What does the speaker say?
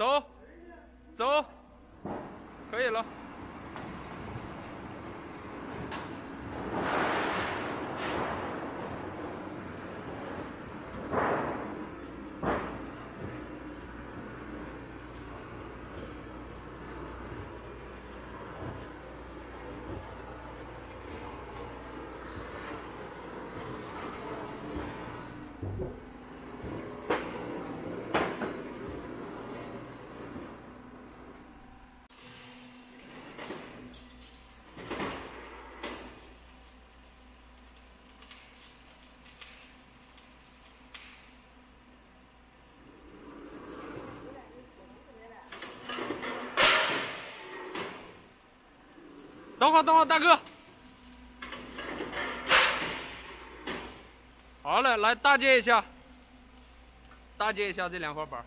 走，走，可以了。 等会儿，等会儿，大哥。好嘞，来搭接一下，搭接一下这两块板。